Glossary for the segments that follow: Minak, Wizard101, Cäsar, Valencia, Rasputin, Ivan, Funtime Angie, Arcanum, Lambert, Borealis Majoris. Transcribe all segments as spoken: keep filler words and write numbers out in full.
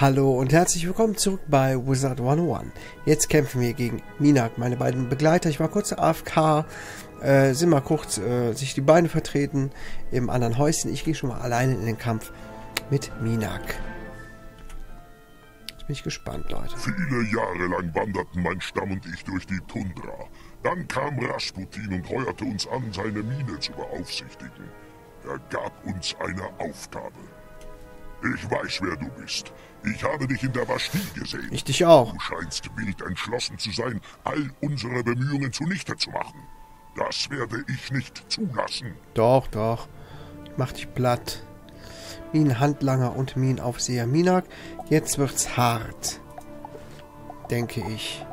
Hallo und herzlich willkommen zurück bei Wizard hundertundeins. Jetzt kämpfen wir gegen Minak, meine beiden Begleiter. Ich war kurz A F K, äh, sind mal kurz äh, sich die Beine vertreten im anderen Häuschen. Ich gehe schon mal alleine in den Kampf mit Minak. Jetzt bin ich gespannt, Leute. Viele Jahre lang wanderten mein Stamm und ich durch die Tundra. Dann kam Rasputin und heuerte uns an, seine Mine zu beaufsichtigen. Er gab uns eine Aufgabe. Ich weiß, wer du bist. Ich habe dich in der Bastille gesehen. Ich dich auch. Du scheinst wild entschlossen zu sein, all unsere Bemühungen zunichte zu machen. Das werde ich nicht zulassen. Doch, doch. Mach dich platt. Minenhandlanger und Minenaufseher Minak. Jetzt wird's hart. Denke ich.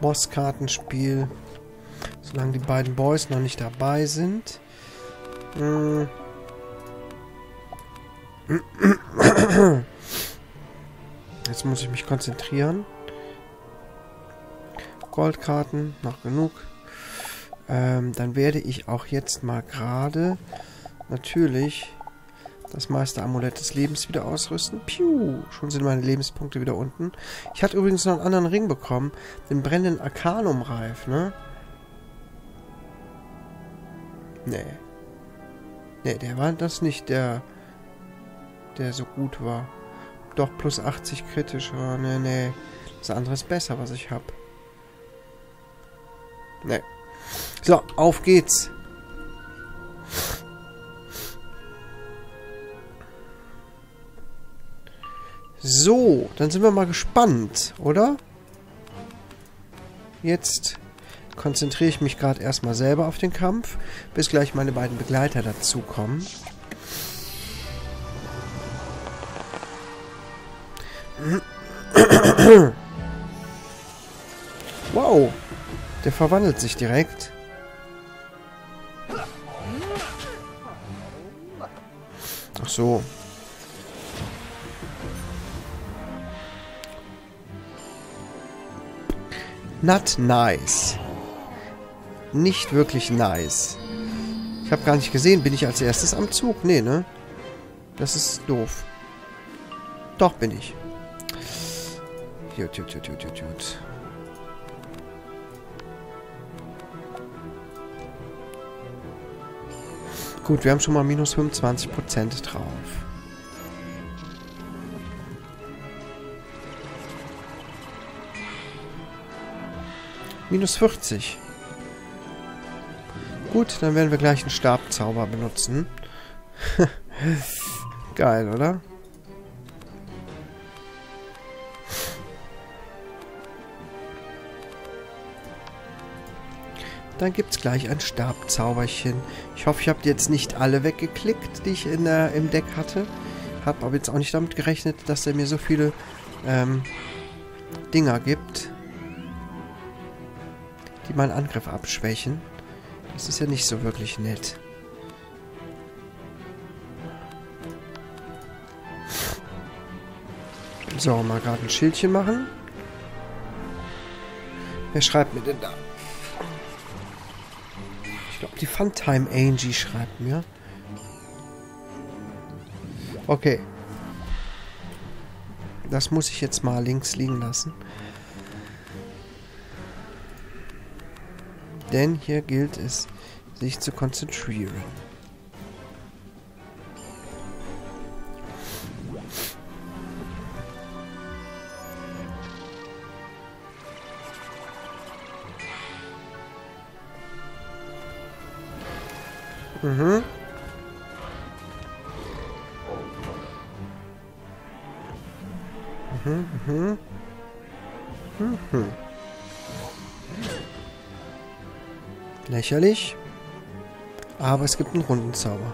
Bosskartenspiel. Solange die beiden Boys noch nicht dabei sind. Hm. Jetzt muss ich mich konzentrieren. Goldkarten, noch genug. Ähm, dann werde ich auch jetzt mal gerade natürlich das Meisteramulett des Lebens wieder ausrüsten. Piu, schon sind meine Lebenspunkte wieder unten. Ich hatte übrigens noch einen anderen Ring bekommen, den brennenden Arcanum-Reif, ne? Nee. Nee, der war das nicht, der... der so gut war. Doch, plus achtzig kritisch. Oh, nee, nee. Das andere ist besser, was ich habe. Nee. So, auf geht's. So, dann sind wir mal gespannt, oder? Jetzt konzentriere ich mich gerade erstmal selber auf den Kampf, bis gleich meine beiden Begleiter dazukommen. Wow, der verwandelt sich direkt. Ach so. Not nice. Nicht wirklich nice. Ich habe gar nicht gesehen, bin ich als erstes am Zug? Nee, ne? Das ist doof. Doch, bin ich. Gut, gut, gut, gut, gut. Gut, wir haben schon mal minus fünfundzwanzig Prozent drauf. Minus vierzig. Gut, dann werden wir gleich einen Stabzauber benutzen. Geil, oder? Dann gibt es gleich ein Stabzauberchen. Ich hoffe, ich habe jetzt nicht alle weggeklickt, die ich in der, im Deck hatte. Habe aber jetzt auch nicht damit gerechnet, dass er mir so viele ähm, Dinger gibt, die meinen Angriff abschwächen. Das ist ja nicht so wirklich nett. So, mal gerade ein Schildchen machen. Wer schreibt mir denn da? Ich glaube, die Funtime Angie schreibt mir. Okay. Das muss ich jetzt mal links liegen lassen. Denn hier gilt es, sich zu konzentrieren. Mhm. Mhm, mhm. Mhm. Lächerlich. Aber es gibt einen Rundenzauber.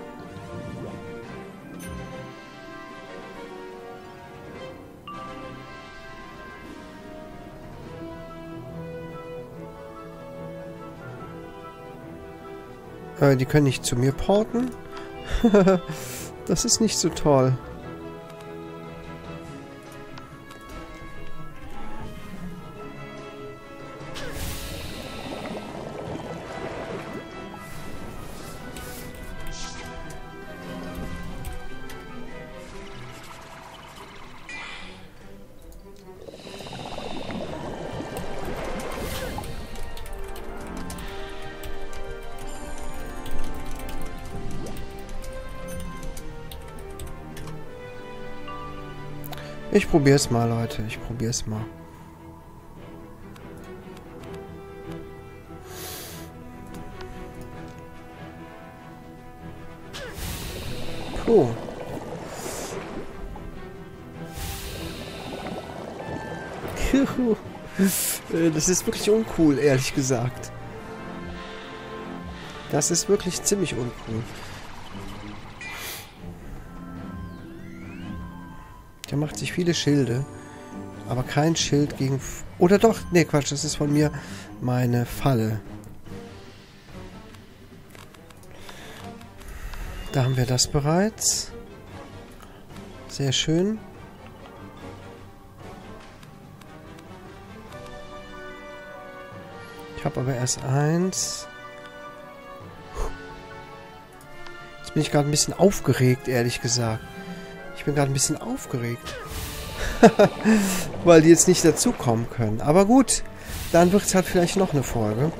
Die können nicht zu mir porten. Das ist nicht so toll. Ich probier's mal, Leute. Ich probier's mal. Puh. Das ist wirklich uncool, ehrlich gesagt. Das ist wirklich ziemlich uncool. Der macht sich viele Schilde. Aber kein Schild gegen... F Oder doch? Nee, Quatsch, das ist von mir meine Falle. Da haben wir das bereits. Sehr schön. Ich habe aber erst eins... Bin ich gerade ein bisschen aufgeregt, ehrlich gesagt. Ich bin gerade ein bisschen aufgeregt. Weil die jetzt nicht dazukommen können. Aber gut, dann wird es halt vielleicht noch eine Folge.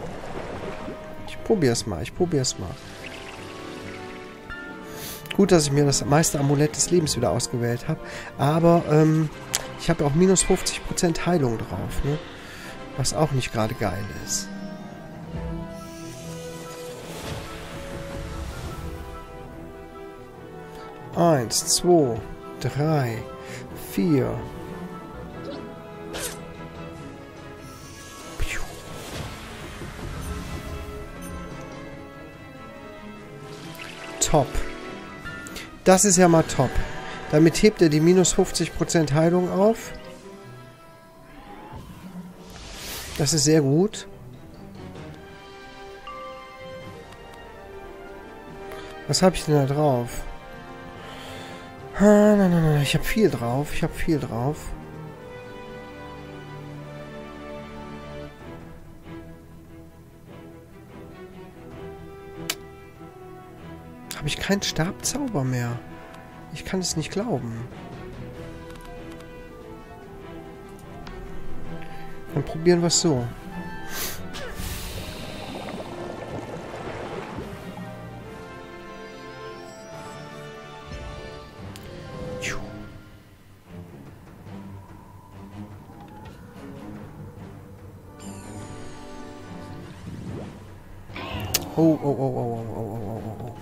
Ich probier's mal, ich probier's mal. Gut, dass ich mir das meiste Amulett des Lebens wieder ausgewählt habe. Aber ähm, ich habe auch minus fünfzig Prozent Heilung drauf, ne? Was auch nicht gerade geil ist. Eins, zwei, drei, vier. Top. Das ist ja mal top. Damit hebt er die minus fünfzig Prozent Heilung auf. Das ist sehr gut. Was habe ich denn da drauf? Ah, nein, nein, nein, ich habe viel drauf, ich habe viel drauf. Habe ich keinen Stabzauber mehr? Ich kann es nicht glauben. Dann probieren wir es so. Oh, oh, oh, oh, oh, oh, oh, oh, oh.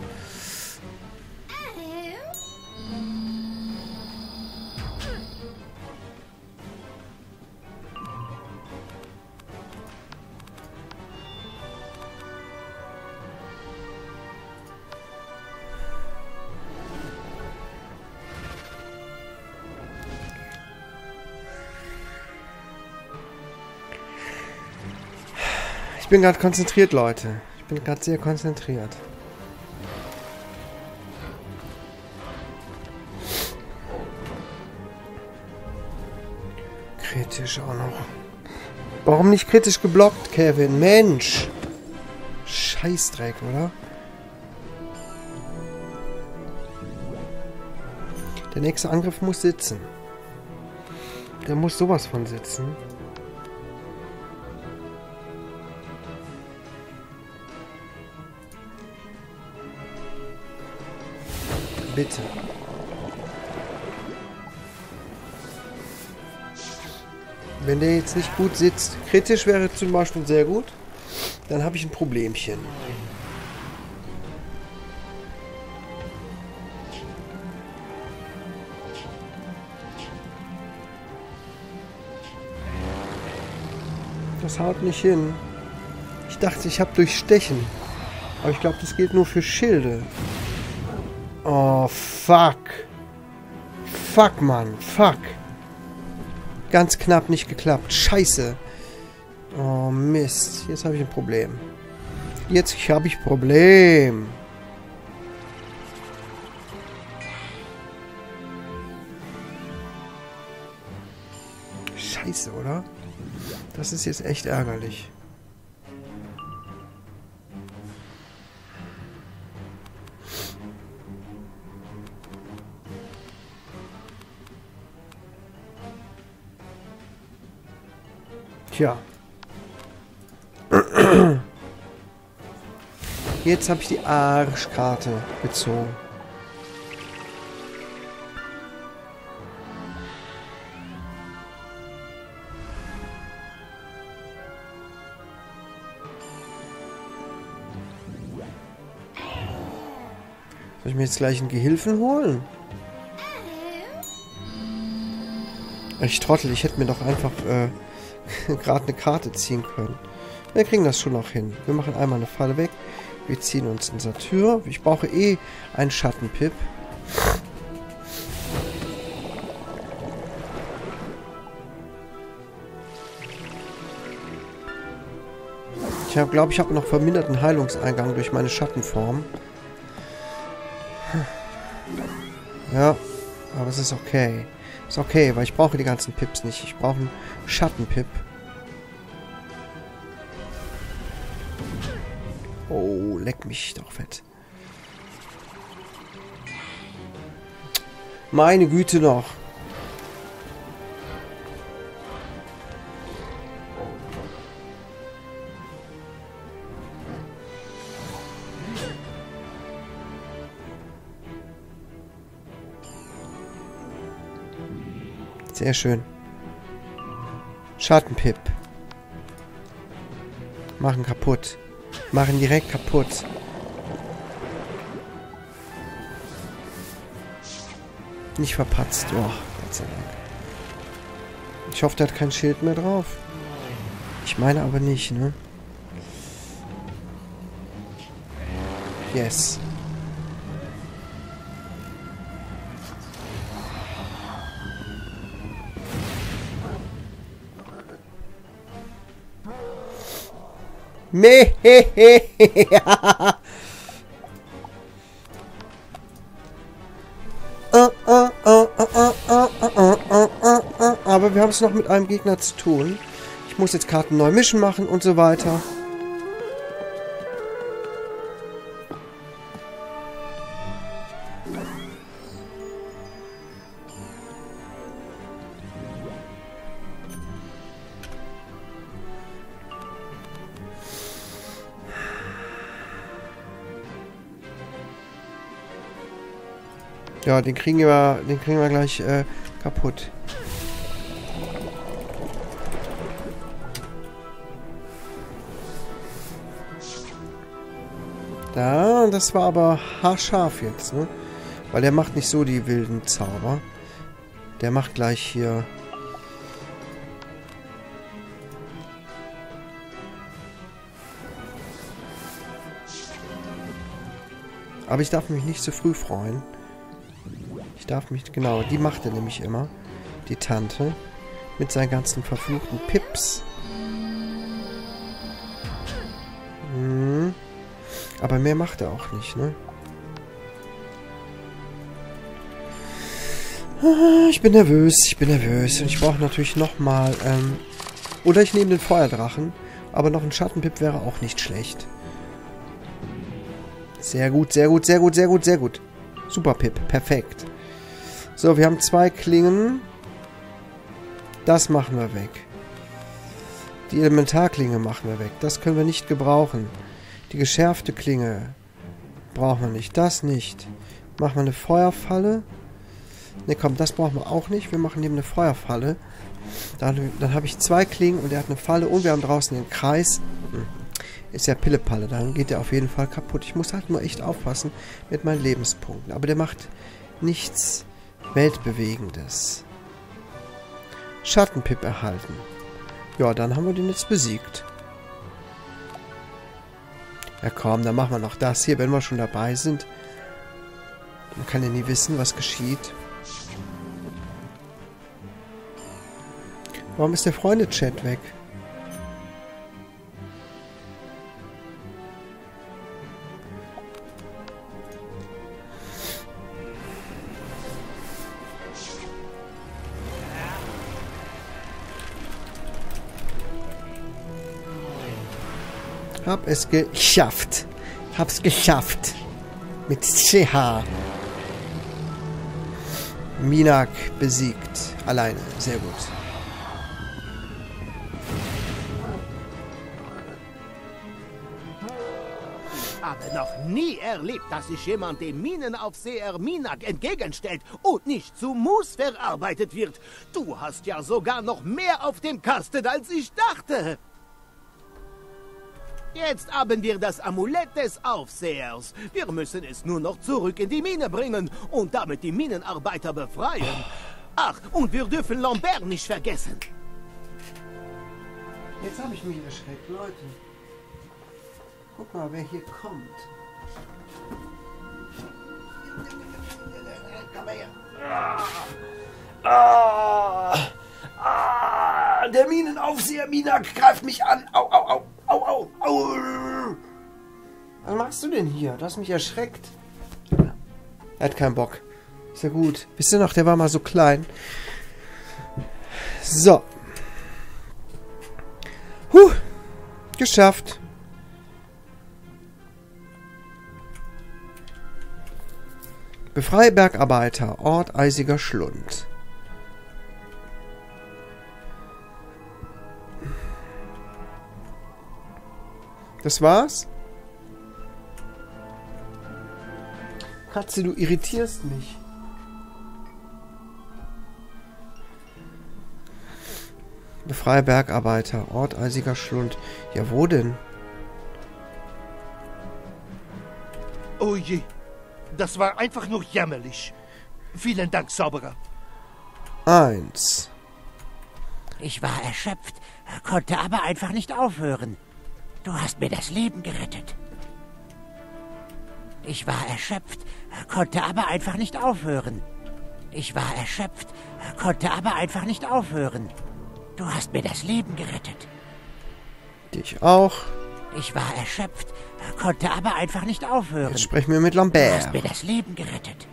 Ich bin gerade konzentriert, Leute. Ich bin gerade sehr konzentriert. Kritisch auch noch. Warum nicht kritisch geblockt, Kevin? Mensch! Scheißdreck, oder? Der nächste Angriff muss sitzen. Der muss sowas von sitzen. Bitte. Wenn der jetzt nicht gut sitzt, kritisch wäre zum Beispiel sehr gut, dann habe ich ein Problemchen. Das haut nicht hin. Ich dachte, ich habe durchstechen. Aber ich glaube, das gilt nur für Schilde. Oh, fuck. Fuck, Mann. Fuck. Ganz knapp nicht geklappt. Scheiße. Oh, Mist. Jetzt habe ich ein Problem. Jetzt habe ich ein Problem. Scheiße, oder? Das ist jetzt echt ärgerlich. Tja. Jetzt habe ich die Arschkarte gezogen. Soll ich mir jetzt gleich einen Gehilfen holen? Ich trottel, ich hätte mir doch einfach äh, gerade eine Karte ziehen können. Wir kriegen das schon noch hin. Wir machen einmal eine Falle weg. Wir ziehen uns in unsere Tür. Ich brauche eh einen Schattenpip. Ich glaube, ich habe noch verminderten Heilungseingang durch meine Schattenform. Ja, aber es ist okay. Ist okay, weil ich brauche die ganzen Pips nicht. Ich brauche einen Schattenpip. Oh, leck mich doch fett. Meine Güte noch. Sehr schön. Schattenpip. Machen kaputt. Machen direkt kaputt. Nicht verpatzt. Oh, Gott sei Dank. Ich hoffe, der hat kein Schild mehr drauf. Ich meine aber nicht, ne? Yes. Mehehehe. Aber wir haben es noch mit einem Gegner zu tun. Ich muss jetzt Karten neu mischen machen und so weiter. Ja, den kriegen wir, den kriegen wir gleich äh, kaputt. Da, das war aber haarscharf jetzt, ne? Weil der macht nicht so die wilden Zauber. Der macht gleich hier... Aber ich darf mich nicht zu früh freuen. Ich darf mich... Genau, die macht er nämlich immer. Die Tante. Mit seinen ganzen verfluchten Pips. Hm. Aber mehr macht er auch nicht, ne? Ah, ich bin nervös, ich bin nervös. Und ich brauche natürlich nochmal... Ähm, oder ich nehme den Feuerdrachen. Aber noch ein Schattenpip wäre auch nicht schlecht. Sehr gut, sehr gut, sehr gut, sehr gut, sehr gut. Super Pip, perfekt. So, wir haben zwei Klingen. Das machen wir weg. Die Elementarklinge machen wir weg. Das können wir nicht gebrauchen. Die geschärfte Klinge brauchen wir nicht. Das nicht. Machen wir eine Feuerfalle. Ne, komm, das brauchen wir auch nicht. Wir machen eben eine Feuerfalle. Dann, dann habe ich zwei Klingen und er hat eine Falle. Und wir haben draußen den Kreis. Hm. Ist ja Pillepalle. Dann geht der auf jeden Fall kaputt. Ich muss halt nur echt aufpassen mit meinen Lebenspunkten. Aber der macht nichts Weltbewegendes. Schattenpip erhalten. Ja, dann haben wir den jetzt besiegt. Ja komm, dann machen wir noch das hier, wenn wir schon dabei sind. Man kann ja nie wissen, was geschieht. Warum ist der Freunde-Chat weg? Hab es geschafft. Hab's geschafft. Mit C H. Minak besiegt. Alleine. Sehr gut. Habe noch nie erlebt, dass sich jemand dem Minenaufseher Minak entgegenstellt und nicht zu Moos verarbeitet wird. Du hast ja sogar noch mehr auf dem Kasten, als ich dachte. Jetzt haben wir das Amulett des Aufsehers. Wir müssen es nur noch zurück in die Mine bringen und damit die Minenarbeiter befreien. Ach, und wir dürfen Lambert nicht vergessen. Jetzt habe ich mich erschreckt, Leute. Guck mal, wer hier kommt. Komm her. Ah, ah, ah, der Minenaufseher Minak greift mich an. Au, au, au, au, au, au. Was machst du denn hier? Du hast mich erschreckt. Er hat keinen Bock. Ist ja gut. Wisst ihr noch, der war mal so klein. So. Huh. Geschafft. Befreie Bergarbeiter, Ort eisiger Schlund. Das war's? Katze, du irritierst mich. Befreie Bergarbeiter, Ort eisiger Schlund. Ja, wo denn? Oh je. Das war einfach nur jämmerlich. Vielen Dank, Zauberer. Eins. Ich war erschöpft, konnte aber einfach nicht aufhören. Du hast mir das Leben gerettet. Ich war erschöpft, konnte aber einfach nicht aufhören. Ich war erschöpft, konnte aber einfach nicht aufhören. Du hast mir das Leben gerettet. Dich auch. Ich war erschöpft, konnte aber einfach nicht aufhören. Jetzt sprechen wir mit Lambert. Du hast mir das Leben gerettet.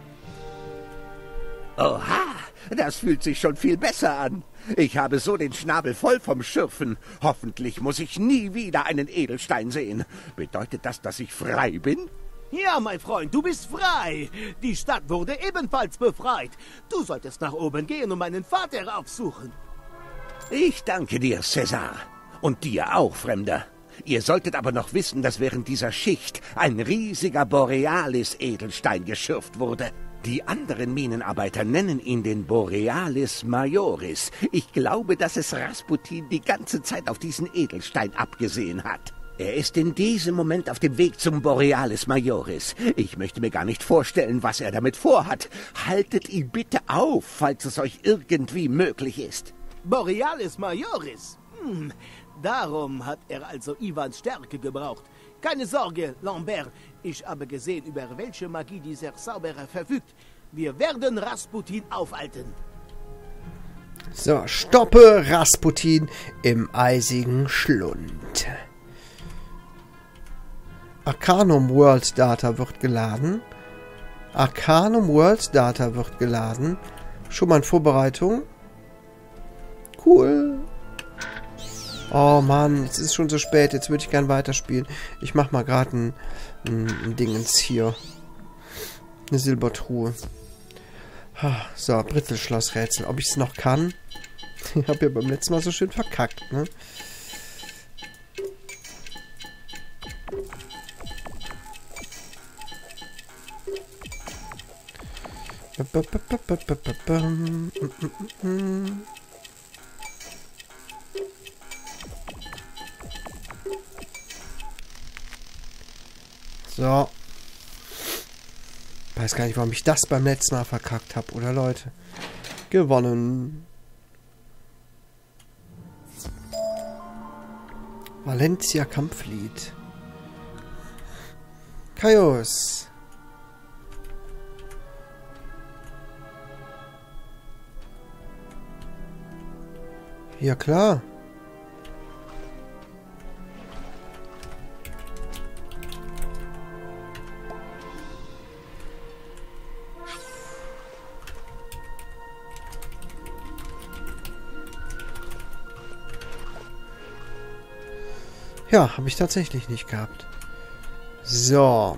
Oha, das fühlt sich schon viel besser an. Ich habe so den Schnabel voll vom Schürfen. Hoffentlich muss ich nie wieder einen Edelstein sehen. Bedeutet das, dass ich frei bin? Ja, mein Freund, du bist frei. Die Stadt wurde ebenfalls befreit. Du solltest nach oben gehen und meinen Vater aufsuchen. Ich danke dir, Cäsar. Und dir auch, Fremder. Ihr solltet aber noch wissen, dass während dieser Schicht ein riesiger Borealis-Edelstein geschürft wurde. Die anderen Minenarbeiter nennen ihn den Borealis Majoris. Ich glaube, dass es Rasputin die ganze Zeit auf diesen Edelstein abgesehen hat. Er ist in diesem Moment auf dem Weg zum Borealis Majoris. Ich möchte mir gar nicht vorstellen, was er damit vorhat. Haltet ihn bitte auf, falls es euch irgendwie möglich ist. Borealis Majoris? Hm... Darum hat er also Ivans Stärke gebraucht. Keine Sorge, Lambert. Ich habe gesehen, über welche Magie dieser Zauberer verfügt. Wir werden Rasputin aufhalten. So, stoppe Rasputin im eisigen Schlund. Arcanum World Data wird geladen. Arcanum World Data wird geladen. Schon mal in Vorbereitung. Cool. Oh Mann, jetzt ist schon so spät. Jetzt würde ich gern weiterspielen. Ich mach mal gerade ein, ein Dingens hier. Eine Silbertruhe. So, Brittelschlossrätsel. Ob ich es noch kann? Ich habe ja beim letzten Mal so schön verkackt, ne? So. Weiß gar nicht, warum ich das beim letzten Mal verkackt habe, oder Leute? Gewonnen. Valencia Kampflied. Chaos. Ja klar. Ja, habe ich tatsächlich nicht gehabt. So.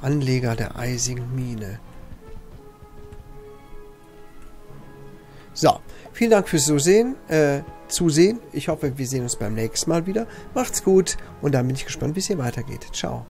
Anleger der eisigen Mine. So. Vielen Dank fürs Zusehen. Äh, Zusehen. Ich hoffe, wir sehen uns beim nächsten Mal wieder. Macht's gut. Und dann bin ich gespannt, wie es hier weitergeht. Ciao.